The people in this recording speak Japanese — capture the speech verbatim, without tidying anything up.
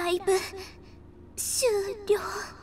ライブ終了。